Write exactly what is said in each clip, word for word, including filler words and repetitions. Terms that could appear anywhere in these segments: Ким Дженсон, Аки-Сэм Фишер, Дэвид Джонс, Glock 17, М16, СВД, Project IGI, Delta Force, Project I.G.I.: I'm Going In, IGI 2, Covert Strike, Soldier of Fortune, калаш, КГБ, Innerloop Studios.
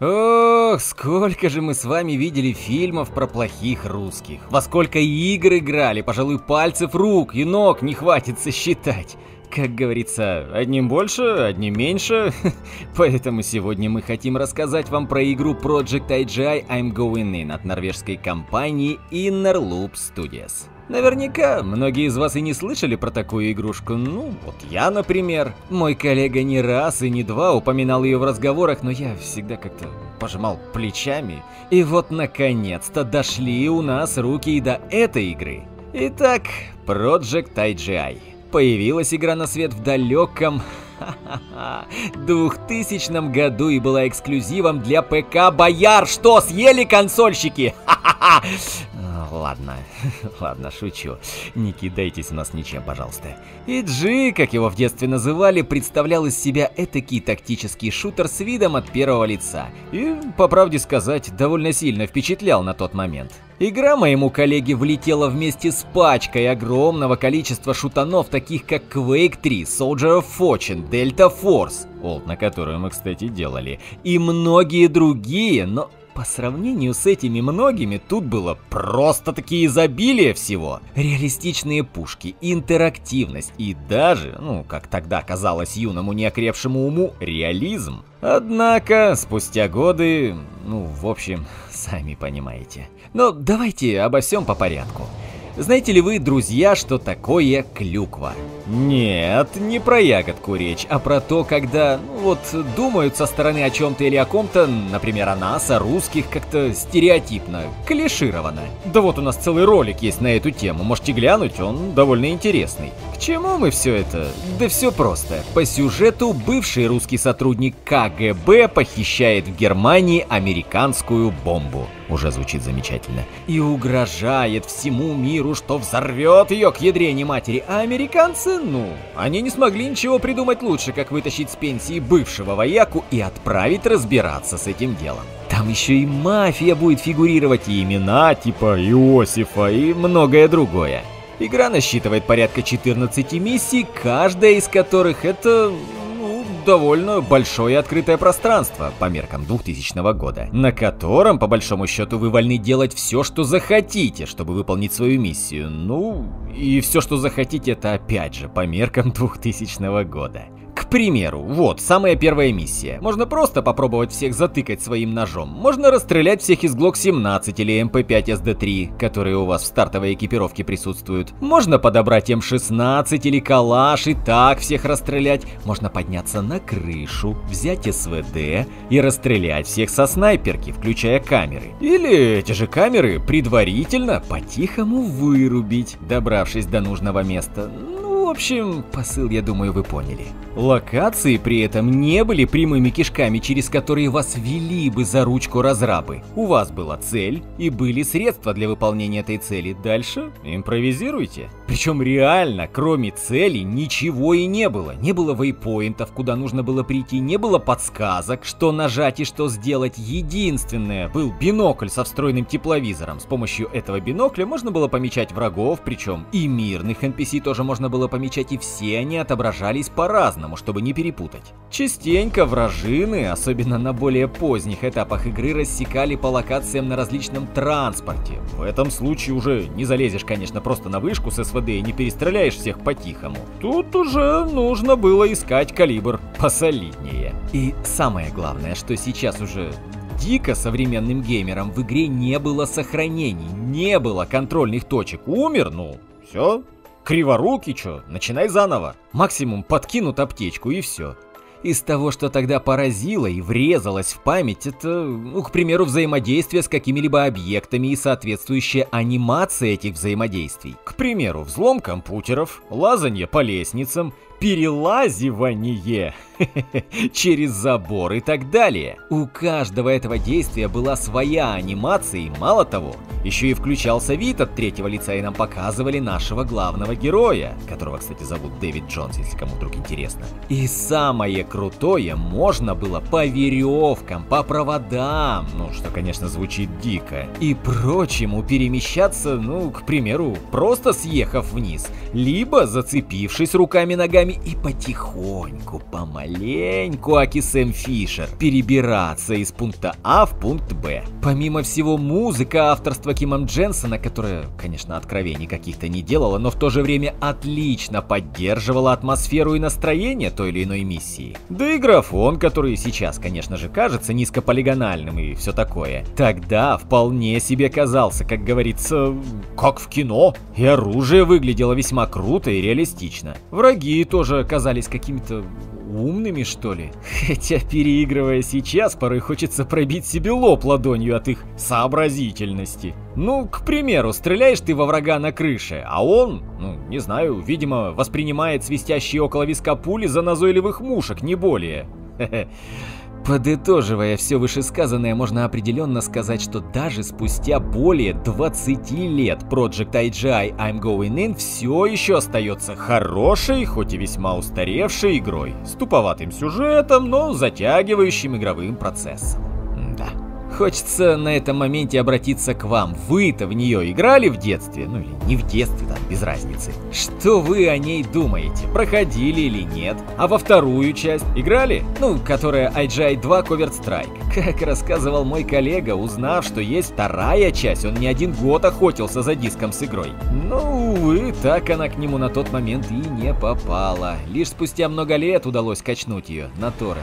Ох, сколько же мы с вами видели фильмов про плохих русских. Во сколько игр играли, пожалуй, пальцев рук и ног не хватит сосчитать. Как говорится, одним больше, одним меньше. Поэтому сегодня мы хотим рассказать вам про игру Project ай джи ай I'm Going In от норвежской компании Innerloop Studios. Наверняка многие из вас и не слышали про такую игрушку, ну вот я, например. Мой коллега не раз и не два упоминал ее в разговорах, но я всегда как-то пожимал плечами. И вот наконец-то дошли у нас руки и до этой игры. Итак, Project ай джи ай. Появилась игра на свет в далеком двухтысячном году и была эксклюзивом для ПК Бояр. Что, съели консольщики? Ладно, ладно, шучу. Не кидайтесь у нас ничем, пожалуйста. и джи, как его в детстве называли, представлял из себя этакий тактический шутер с видом от первого лица. И, по правде сказать, довольно сильно впечатлял на тот момент. Игра моему коллеге влетела вместе с пачкой огромного количества шутанов, таких как Quake три, Soldier of Fortune, Delta Force, олд на которую мы, кстати, делали, и многие другие, но... По сравнению с этими многими, тут было просто-таки изобилие всего. Реалистичные пушки, интерактивность и даже, ну, как тогда казалось юному неокрепшему уму, реализм. Однако, спустя годы, ну, в общем, сами понимаете. Но давайте обо всем по порядку. Знаете ли вы, друзья, что такое клюква? Нет, не про ягодку речь, а про то, когда, ну, вот, думают со стороны о чем-то или о ком-то, например, о нас, о русских, как-то стереотипно, клишировано. Да вот у нас целый ролик есть на эту тему, можете глянуть, он довольно интересный. К чему мы все это? Да все просто. По сюжету бывший русский сотрудник ка гэ бэ похищает в Германии американскую бомбу. Уже звучит замечательно. И угрожает всему миру, что взорвет ее к ядрене матери. А американцы, ну, они не смогли ничего придумать лучше, как вытащить с пенсии бывшего вояку и отправить разбираться с этим делом. Там еще и мафия будет фигурировать, и имена типа Иосифа, и многое другое. Игра насчитывает порядка четырнадцати миссий, каждая из которых это... довольно большое открытое пространство по меркам двухтысячного года, на котором, по большому счету, вы вольны делать все, что захотите, чтобы выполнить свою миссию. Ну, и все, что захотите, это опять же по меркам двухтысячного года. К примеру, вот самая первая миссия. Можно просто попробовать всех затыкать своим ножом. Можно расстрелять всех из глок семнадцать или эм пэ пять эс дэ три, которые у вас в стартовой экипировке присутствуют. Можно подобрать эм шестнадцать или калаш и так всех расстрелять. Можно подняться на крышу, взять эс вэ дэ и расстрелять всех со снайперки, включая камеры. Или эти же камеры предварительно по-тихому вырубить, добравшись до нужного места. В общем, посыл, я думаю, вы поняли. Локации при этом не были прямыми кишками, через которые вас вели бы за ручку разрабы. У вас была цель и были средства для выполнения этой цели. Дальше импровизируйте. Причем реально, кроме цели, ничего и не было. Не было вейпоинтов, куда нужно было прийти, не было подсказок, что нажать и что сделать. Единственное, был бинокль со встроенным тепловизором. С помощью этого бинокля можно было помечать врагов, причем и мирных эн пи си тоже можно было помечать, и все они отображались по-разному, чтобы не перепутать. Частенько вражины, особенно на более поздних этапах игры, рассекали по локациям на различном транспорте. В этом случае уже не залезешь, конечно, просто на вышку с эс вэ дэ и не перестреляешь всех по-тихому. Тут уже нужно было искать калибр посолиднее. И самое главное, что сейчас уже... дико современным геймерам в игре не было сохранений, не было контрольных точек. Умер, ну, все. Криворукий, чё? Начинай заново. Максимум подкинут аптечку и все. Из того, что тогда поразило и врезалось в память, это, ну, к примеру, взаимодействие с какими-либо объектами и соответствующая анимация этих взаимодействий. К примеру, взлом компьютеров, лазанье по лестницам, перелазивание через забор и так далее. У каждого этого действия была своя анимация, и мало того, еще и включался вид от третьего лица, и нам показывали нашего главного героя, которого, кстати, зовут Дэвид Джонс, если кому вдруг интересно. И самое крутое, можно было по веревкам, по проводам, ну что, конечно, звучит дико, и прочему перемещаться, ну, к примеру, просто съехав вниз, либо зацепившись руками-ногами и потихоньку помогать. помаленьку Аки-Сэм Фишер перебираться из пункта А в пункт Б. Помимо всего, музыка авторства Кима Дженсона, которая, конечно, откровений каких-то не делала, но в то же время отлично поддерживала атмосферу и настроение той или иной миссии. Да и графон, который сейчас, конечно же, кажется низкополигональным и все такое, тогда вполне себе казался, как говорится, как в кино. И оружие выглядело весьма круто и реалистично. Враги тоже казались какими-то умными, что ли. Хотя, переигрывая сейчас, порой хочется пробить себе лоб ладонью от их сообразительности. Ну, к примеру, стреляешь ты во врага на крыше, а он, ну, не знаю, видимо, воспринимает свистящие около виска пули за назойливых мушек, не более. Подытоживая все вышесказанное, можно определенно сказать, что даже спустя более двадцати лет Project ай джи ай I'm Going In все еще остается хорошей, хоть и весьма устаревшей игрой, с туповатым сюжетом, но затягивающим игровым процессом. Да. Хочется на этом моменте обратиться к вам. Вы-то в нее играли в детстве? Ну или не в детстве, там, без разницы. Что вы о ней думаете? Проходили или нет? А во вторую часть играли? Ну, которая ай джи ай два Covert Strike. Как рассказывал мой коллега, узнав, что есть вторая часть, он не один год охотился за диском с игрой. Но, увы, так она к нему на тот момент и не попала. Лишь спустя много лет удалось качнуть ее на торрентах.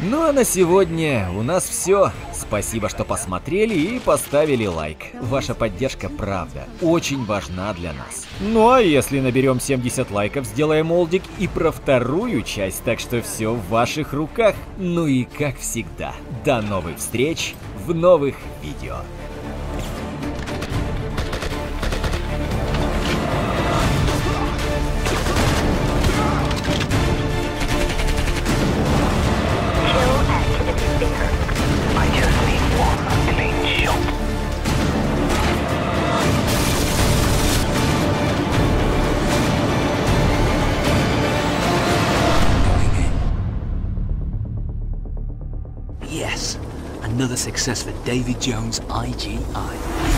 Ну а на сегодня у нас все. Спасибо, что посмотрели и поставили лайк. Ваша поддержка, правда, очень важна для нас. Ну а если наберем семьдесят лайков, сделаем олдик и про вторую часть, так что все в ваших руках. Ну и как всегда, до новых встреч в новых видео. Yes, another success for David Jones' I G I.